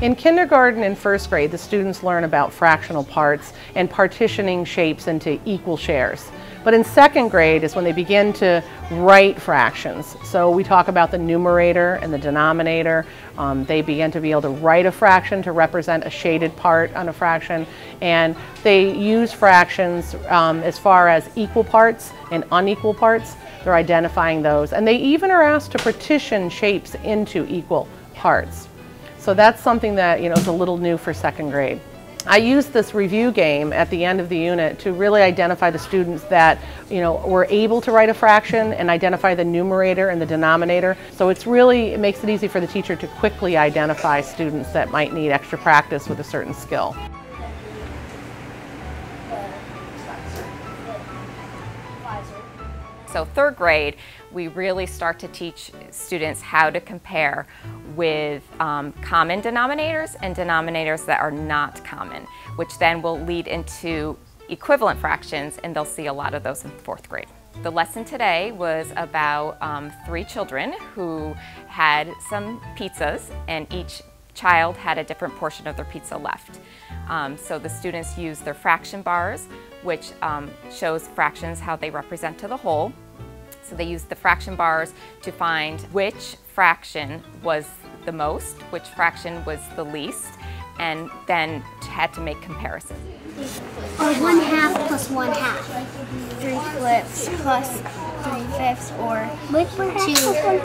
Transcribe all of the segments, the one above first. In kindergarten and first grade, the students learn about fractional parts and partitioning shapes into equal shares. But in second grade is when they begin to write fractions. So we talk about the numerator and the denominator. They begin to be able to write a fraction to represent a shaded part on a fraction. And they use fractions as far as equal parts and unequal parts. They're identifying those. And they even are asked to partition shapes into equal parts. So that's something that, is a little new for second grade. I used this review game at the end of the unit to really identify the students that, were able to write a fraction and identify the numerator and the denominator. So it makes it easy for the teacher to quickly identify students that might need extra practice with a certain skill. So third grade, we really start to teach students how to compare with common denominators and denominators that are not common, which then will lead into equivalent fractions, and they'll see a lot of those in fourth grade. The lesson today was about 3 children who had some pizzas, and each child had a different portion of their pizza left. So the students used their fraction bars, which shows fractions how they represent to the whole. So they used the fraction bars to find which fraction was the most, which fraction was the least, and then had to make comparisons. 1/2 plus 1/2. 3/5 plus 3/5, or 2/5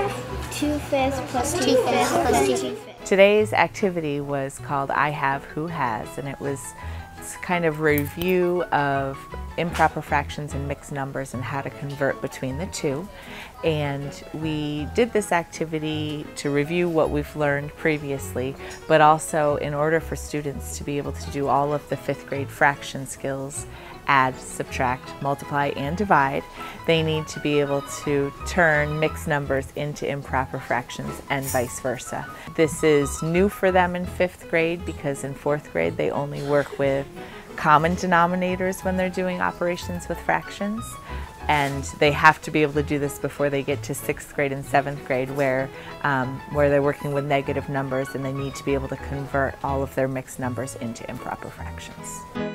plus 2/5 plus 2/5. Today's activity was called I Have Who Has, and it was kind of review of improper fractions and mixed numbers and how to convert between the two. And we did this activity to review what we've learned previously, but also in order for students to be able to do all of the 5th grade fraction skills, add, subtract, multiply, and divide, they need to be able to turn mixed numbers into improper fractions and vice versa. This is new for them in 5th grade because in 4th grade they only work with common denominators when they're doing operations with fractions, and they have to be able to do this before they get to 6th grade and 7th grade where they're working with negative numbers and they need to be able to convert all of their mixed numbers into improper fractions.